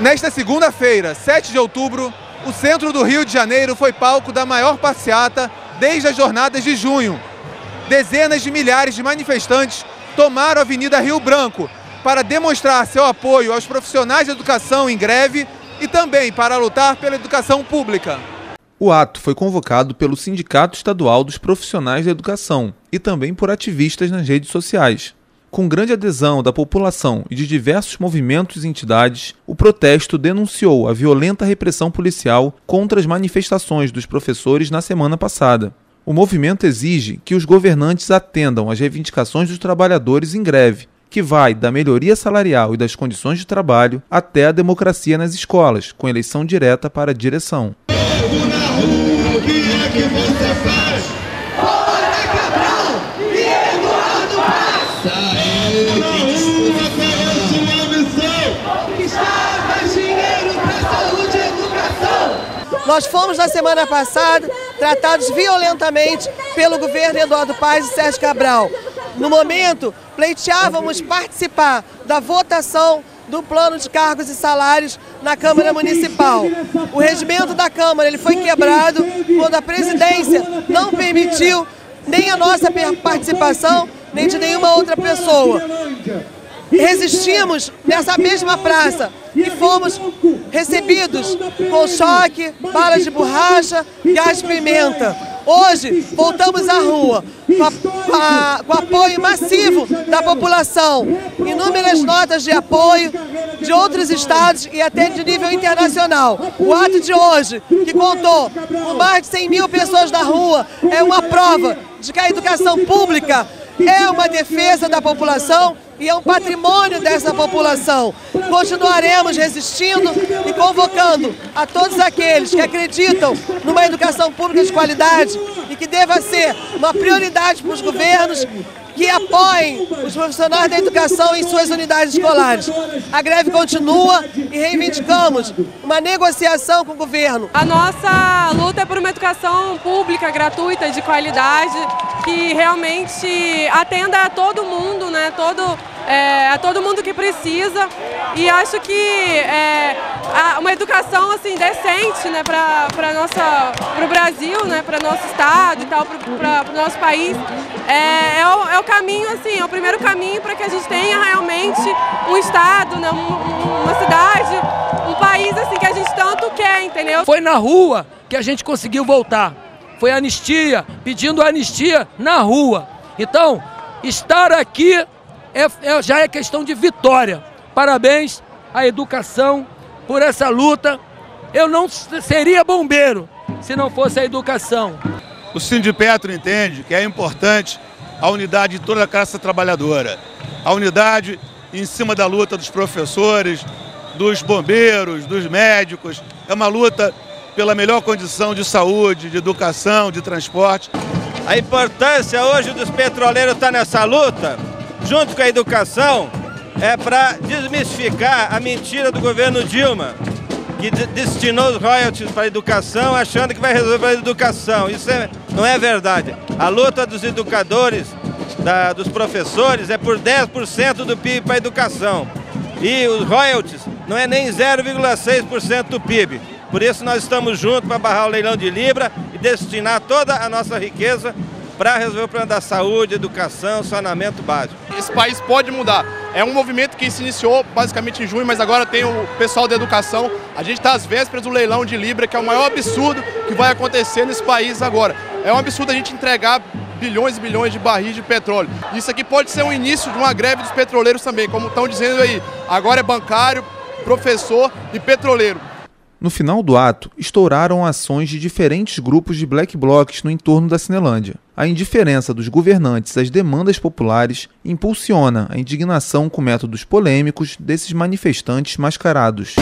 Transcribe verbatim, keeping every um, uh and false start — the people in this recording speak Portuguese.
Nesta segunda-feira, sete de outubro, o centro do Rio de Janeiro foi palco da maior passeata desde as jornadas de junho. Dezenas de milhares de manifestantes tomaram a Avenida Rio Branco para demonstrar seu apoio aos profissionais de educação em greve e também para lutar pela educação pública. O ato foi convocado pelo Sindicato Estadual dos Profissionais da Educação e também por ativistas nas redes sociais. Com grande adesão da população e de diversos movimentos e entidades, o protesto denunciou a violenta repressão policial contra as manifestações dos professores na semana passada. O movimento exige que os governantes atendam às reivindicações dos trabalhadores em greve, que vai da melhoria salarial e das condições de trabalho até a democracia nas escolas, com eleição direta para a direção. Povo na rua, o que é que você faz? Olha, Cabral e Eduardo Paz! Saiu de disputa pela sua missão! Conquistar mais dinheiro para saúde e educação! Nós fomos na semana passada tratados violentamente pelo governo Eduardo Paz e Sérgio Cabral. No momento, pleiteávamos participar da votação do plano de cargos e salários na Câmara Municipal. O regimento da Câmara ele foi quebrado quando a presidência não permitiu nem a nossa participação, nem de nenhuma outra pessoa. Resistimos nessa mesma praça e fomos recebidos com choque, balas de borracha, gás pimenta. Hoje, voltamos à rua, com, a, com apoio massivo da população, inúmeras notas de apoio de outros estados e até de nível internacional. O ato de hoje, que contou com mais de cem mil pessoas na rua, é uma prova de que a educação pública é uma defesa da população e é um patrimônio dessa população. Continuaremos resistindo e convocando a todos aqueles que acreditam numa educação pública de qualidade e que deva ser uma prioridade para os governos que apoiem os profissionais da educação em suas unidades escolares. A greve continua e reivindicamos uma negociação com o governo. A nossa luta é por uma educação pública, gratuita, de qualidade, que realmente atenda a todo mundo, né? Todo, é, a todo mundo que precisa. E acho que é, a, uma educação assim, decente, né? Para o Brasil, né? Para o nosso estado e tal, para o nosso país, é, é, o, é o caminho, assim, é o primeiro caminho para que a gente tenha realmente um estado, né? Uma cidade, um país assim, que a gente tanto quer, entendeu? Foi na rua que a gente conseguiu voltar. Foi anistia, pedindo anistia na rua. Então, estar aqui é, é, já é questão de vitória. Parabéns à educação por essa luta. Eu não seria bombeiro se não fosse a educação. O Sindipetro entende que é importante a unidade de toda a classe trabalhadora. A unidade em cima da luta dos professores, dos bombeiros, dos médicos. É uma luta pela melhor condição de saúde, de educação, de transporte. A importância hoje dos petroleiros está nessa luta, junto com a educação, é para desmistificar a mentira do governo Dilma, que destinou os royalties para a educação, achando que vai resolver a educação. Isso é, não é verdade. A luta dos educadores, da, dos professores, é por dez por cento do P I B para a educação. E os royalties não é nem zero vírgula seis por cento do P I B. Por isso nós estamos juntos para barrar o leilão de Libra e destinar toda a nossa riqueza para resolver o problema da saúde, educação, saneamento básico. Esse país pode mudar. É um movimento que se iniciou basicamente em junho, mas agora tem o pessoal da educação. A gente está às vésperas do leilão de Libra, que é o maior absurdo que vai acontecer nesse país agora. É um absurdo a gente entregar bilhões e bilhões de barris de petróleo. Isso aqui pode ser o início de uma greve dos petroleiros também, como estão dizendo aí. Agora é bancário, professor e petroleiro. No final do ato, estouraram ações de diferentes grupos de Black Blocs no entorno da Cinelândia. A indiferença dos governantes às demandas populares impulsiona a indignação com métodos polêmicos desses manifestantes mascarados.